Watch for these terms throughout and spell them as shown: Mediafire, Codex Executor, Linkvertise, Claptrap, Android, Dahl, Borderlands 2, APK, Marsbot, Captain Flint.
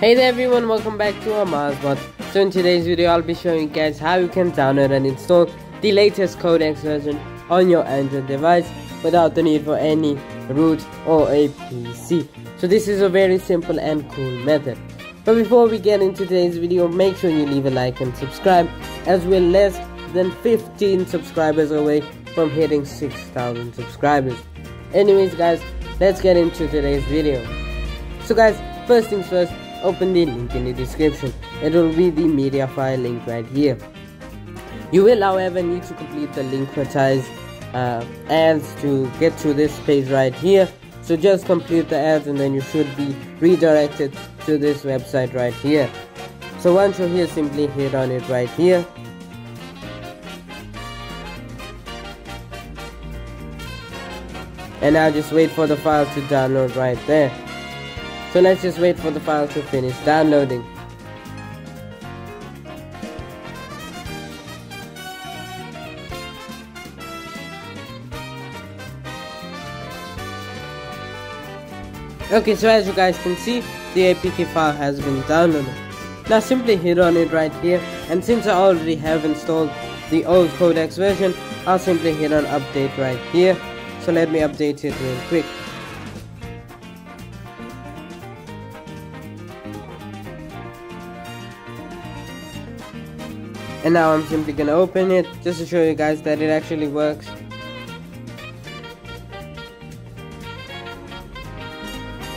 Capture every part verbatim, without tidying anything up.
Hey there everyone, welcome back to our Marsbot. So in today's video I'll be showing you guys how you can download and install the latest Codex version on your Android device without the need for any root or a P C. So this is a very simple and cool method. But before we get into today's video, make sure you leave a like and subscribe, as we're less than fifteen subscribers away from hitting six thousand subscribers. Anyways guys, let's get into today's video. So guys, first things first, open the link in the description. It will be the Mediafire link right here. You will however need to complete the linkvertised uh, ads to get to this page right here. So just complete the ads and then you should be redirected to this website right here. So once you're here, simply hit on it right here. And now just wait for the file to download right there. So let's just wait for the file to finish downloading. Okay, so as you guys can see, the A P K file has been downloaded. Now simply hit on it right here, and since I already have installed the old Codex version, I'll simply hit on update right here. So let me update it real quick. And now I'm simply gonna open it just to show you guys that it actually works.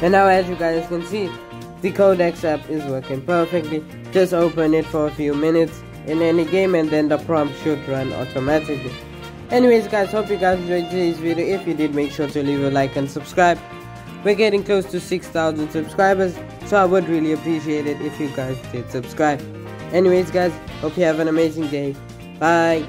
And now as you guys can see, the Codex app is working perfectly. Just open it for a few minutes in any game and then the prompt should run automatically. Anyways guys, hope you guys enjoyed today's video. If you did, make sure to leave a like and subscribe. We're getting close to six thousand subscribers, so I would really appreciate it if you guys did subscribe. Anyways guys, hope you have an amazing day. Bye.